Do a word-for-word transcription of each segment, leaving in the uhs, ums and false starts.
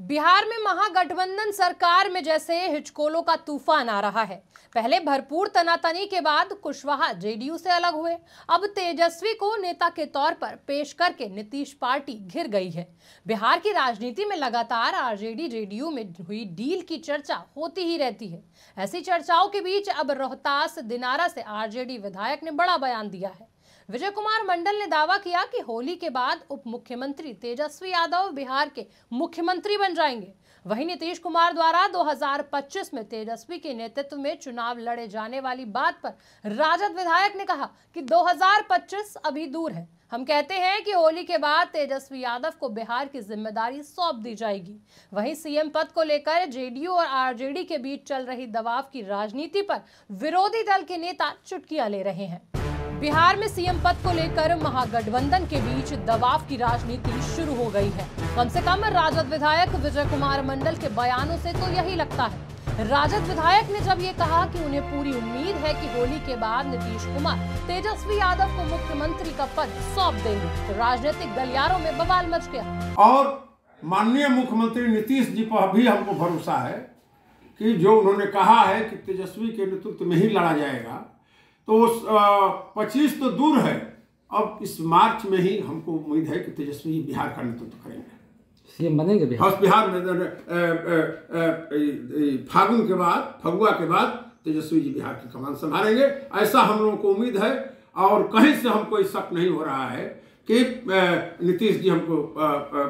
बिहार में महागठबंधन सरकार में जैसे हिचकोलों का तूफान आ रहा है। पहले भरपूर तनातनी के बाद कुशवाहा जेडीयू से अलग हुए। अब तेजस्वी को नेता के तौर पर पेश करके नीतीश पार्टी घिर गई है। बिहार की राजनीति में लगातार आरजेडी जेडीयू में हुई डील की चर्चा होती ही रहती है। ऐसी चर्चाओं के बीच अब रोहतास दिनारा से आरजेडी विधायक ने बड़ा बयान दिया है। विजय कुमार मंडल ने दावा किया कि होली के बाद उप मुख्यमंत्री तेजस्वी यादव बिहार के मुख्यमंत्री बन जाएंगे। वहीं नीतीश कुमार द्वारा दो हज़ार पच्चीस में तेजस्वी के नेतृत्व में चुनाव लड़े जाने वाली बात पर राजद विधायक ने कहा कि दो हज़ार पच्चीस अभी दूर है। हम कहते हैं कि होली के बाद तेजस्वी यादव को बिहार की जिम्मेदारी सौंप दी जाएगी। वहीं सीएम पद को लेकर जेडीयू और आरजेडी के बीच चल रही दबाव की राजनीति पर विरोधी दल के नेता चुटकियां ले रहे हैं। बिहार में सीएम पद को लेकर महागठबंधन के बीच दबाव की राजनीति शुरू हो गई है। कम से कम राजद विधायक विजय कुमार मंडल के बयानों से तो यही लगता है। राजद विधायक ने जब ये कहा कि उन्हें पूरी उम्मीद है कि होली के बाद नीतीश कुमार तेजस्वी यादव को मुख्यमंत्री का पद सौंप देंगे, तो राजनीतिक गलियारों में बवाल मच गया। और माननीय मुख्यमंत्री नीतीश जी पर भी हमको भरोसा है कि जो उन्होंने कहा है कि तेजस्वी के नेतृत्व में ही लड़ा जाएगा, तो पच्चीस तो दूर है, अब इस मार्च में ही हमको उम्मीद है कि तेजस्वी बिहार का नेतृत्व तो करेंगे, सीएम बनेंगे बिहार बिहार में। फागुन के बाद फगुआ के बाद तेजस्वी जी बिहार की कमान संभालेंगे, ऐसा हम लोगों को उम्मीद है। और कहीं से हमको इस शक नहीं हो रहा है कि नीतीश जी हमको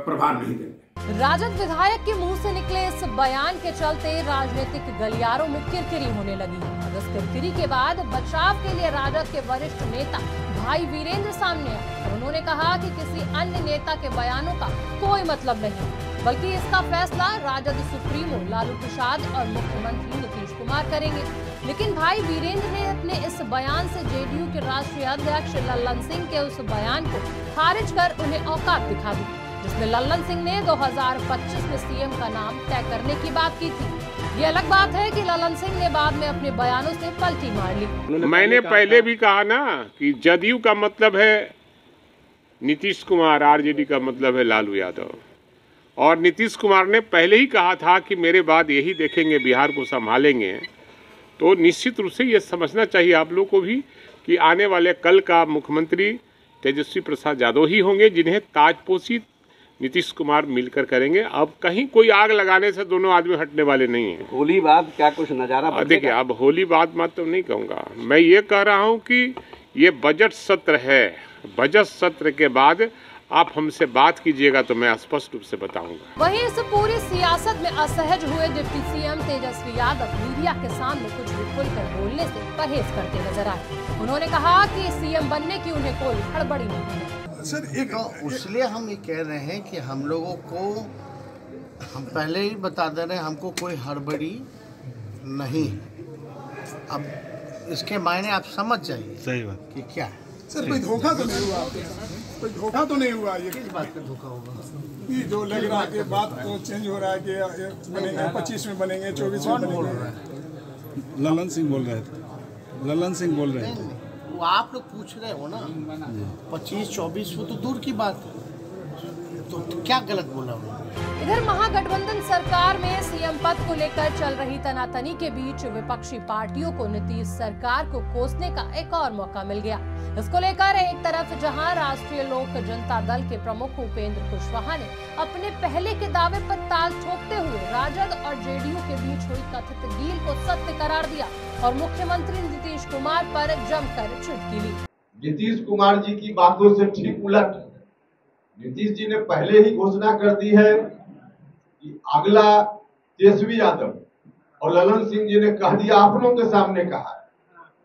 प्रभार नहीं देंगे। राजद विधायक के मुंह से निकले इस बयान के चलते राजनीतिक गलियारों में किरकिरी होने लगी। और इस किरकिरी के बाद बचाव के लिए राजद के वरिष्ठ नेता भाई वीरेंद्र सामने आए। उन्होंने कहा कि किसी अन्य नेता के बयानों का कोई मतलब नहीं, बल्कि इसका फैसला राजद सुप्रीमो लालू प्रसाद और मुख्यमंत्री नीतीश कुमार करेंगे। लेकिन भाई वीरेंद्र ने अपने इस बयान से जेडीयू के राष्ट्रीय अध्यक्ष ललन सिंह के उस बयान को खारिज कर उन्हें औकात दिखा दी, जिसमें ललन सिंह ने दो हज़ार पच्चीस में सीएम का नाम तय करने की बात की थी। ये अलग बात है कि ललन सिंह ने बाद में अपने बयानों से पलटी मार ली। मैंने पहले भी कहा ना कि जदयू का मतलब है नीतीश कुमार, आरजेडी का मतलब है लालू यादव। और नीतीश कुमार ने पहले ही कहा था कि मेरे बाद यही देखेंगे, बिहार को संभालेंगे। तो निश्चित रूप से ये समझना चाहिए आप लोग को भी कि आने वाले कल का मुख्यमंत्री तेजस्वी प्रसाद यादव ही होंगे, जिन्हें ताजपोशी नीतीश कुमार मिलकर करेंगे। अब कहीं कोई आग लगाने से दोनों आदमी हटने वाले नहीं है। होली बाद क्या कुछ नज़ारा देखिए। अब होली बाद मत तो नहीं कहूँगा, मैं ये कह रहा हूँ कि ये बजट सत्र है, बजट सत्र के बाद आप हमसे बात कीजिएगा तो मैं स्पष्ट रूप से बताऊंगा। वहीं इस पूरी सियासत में असहज हुए deputy CM Tejashwi Yadav media के सामने कुछ भी खुलकर बोलने से परहेज करते नजर आए। उन्होंने कहा कि सीएम बनने की उन्हें कोई हड़बड़ी नहीं है। सर एक इसलिए हम ये कह रहे हैं कि हम लोगों को, हम पहले ही बता दे रहे हैं, हमको कोई हड़बड़ी नहीं। अब इसके मायने आप समझ जाइए सही बात कि क्या है। सर कोई धोखा तो नहीं हुआ, कोई धोखा तो नहीं हुआ? ये किस बात का धोखा होगा? ये जो लग रहा है कि बात तो चेंज हो रहा है कि बनेंगे पच्चीस में, बनेंगे चौबीस में बनेंगे। ललन सिंह बोल रहे थे, ललन सिंह बोल रहे थे। वो आप लोग पूछ रहे हो ना, पच्चीस चौबीस वो तो दूर की बात है, तो क्या गलत बोला उन्होंने। इधर महागठबंधन सरकार में सीएम पद को लेकर चल रही तनातनी के बीच विपक्षी पार्टियों को नीतीश सरकार को कोसने का एक और मौका मिल गया। इसको लेकर एक तरफ जहां राष्ट्रीय लोक जनता दल के प्रमुख उपेंद्र कुशवाहा ने अपने पहले के दावे पर ताल ठोकते हुए राजद और जेडीयू के बीच हुई कथित डील को सत्य करार दिया और मुख्यमंत्री नीतीश कुमार पर जमकर चुटकी ली। नीतीश कुमार जी की बातों से ठीक उलट नीतीश जी ने पहले ही घोषणा कर दी है कि अगला तेजस्वी यादव, और ललन सिंह जी ने कह दिया, आप लोगों के सामने कहा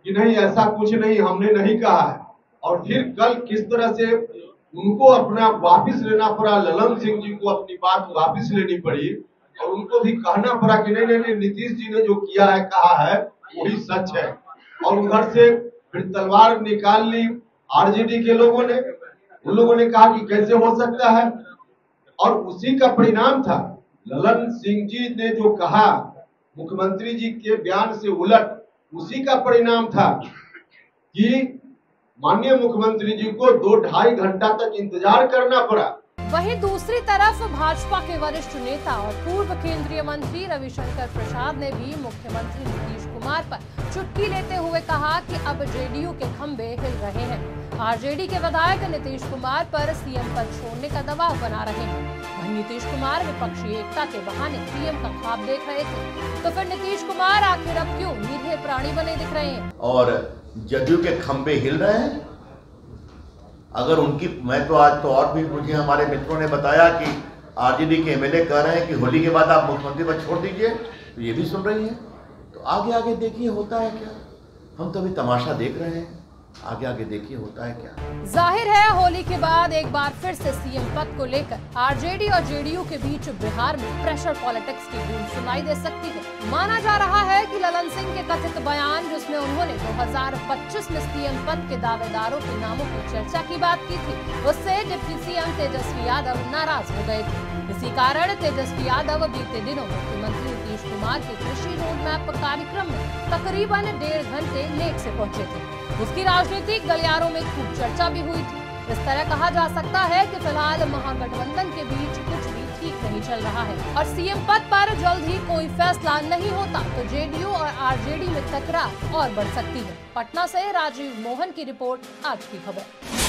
कि नहीं ऐसा कुछ नहीं, हमने नहीं कहा है। और फिर कल किस तरह से उनको अपना वापस लेना पड़ा, ललन सिंह जी को अपनी बात वापस लेनी पड़ी और उनको भी कहना पड़ा कि नहीं नहीं नीतीश जी ने जो किया है, कहा है, वही सच है। और उधर से फिर तलवार निकाल ली आरजेडी के लोगों ने, उन लोगों ने कहा कि कैसे हो सकता है। और उसी का परिणाम था ललन सिंह जी ने जो कहा मुख्यमंत्री जी के बयान से उलट, उसी का परिणाम था कि माननीय मुख्यमंत्री जी को दो ढाई घंटा तक इंतजार करना पड़ा। वहीं दूसरी तरफ भाजपा के वरिष्ठ नेता और पूर्व केंद्रीय मंत्री रविशंकर प्रसाद ने भी मुख्यमंत्री नीतीश कुमार पर चुटकी लेते हुए कहा कि अब जेडीयू के खंभे हिल रहे हैं। आरजेडी के विधायक नीतीश कुमार पर सीएम पद छोड़ने का दबाव बना रहे हैं। वहीं नीतीश कुमार विपक्षी एकता के बहाने सीएम का ख्वाब देख रहे थे, तो फिर नीतीश कुमार आखिर अब क्यों नीले प्राणी बने दिख रहे हैं और जेडीयू के खंभे हिल रहे हैं? अगर उनकी मैं तो आज तो और भी मुझे हमारे मित्रों ने बताया कि आरजेडी के एमएलए कह रहे हैं कि होली के बाद आप मुख्यमंत्री पद छोड़ दीजिए, तो ये भी सुन रही है। तो आगे आगे देखिए होता है क्या, हम तो अभी तमाशा देख रहे हैं, आगे आगे देखिए होता है क्या। जाहिर है होली के बाद एक बार फिर से सीएम पद को लेकर आरजेडी और जेडीयू के बीच बिहार में प्रेशर पॉलिटिक्स की गूंज सुनाई दे सकती है। माना जा रहा है कि ललन सिंह के कथित बयान जिसमें उन्होंने दो हज़ार पच्चीस में सीएम पद के दावेदारों के नामों की चर्चा की बात की थी, उससे डिप्टी सीएम तेजस्वी यादव नाराज हो गए थे। इसी कारण तेजस्वी यादव बीते दिनों मुख्यमंत्री नीतीश कुमार के कृषि रोड मैप कार्यक्रम में तकरीबन डेढ़ घंटे लेट से पहुंचे थे। उसकी राजनीतिक गलियारों में खूब चर्चा भी हुई थी। इस तरह कहा जा सकता है कि फिलहाल महागठबंधन के बीच कुछ भी ठीक नहीं चल रहा है और सीएम पद पर जल्द ही कोई फैसला नहीं होता तो जेडीयू और आरजेडी में टकरार और बढ़ सकती है। पटना से राजीव मोहन की रिपोर्ट, आज की खबर।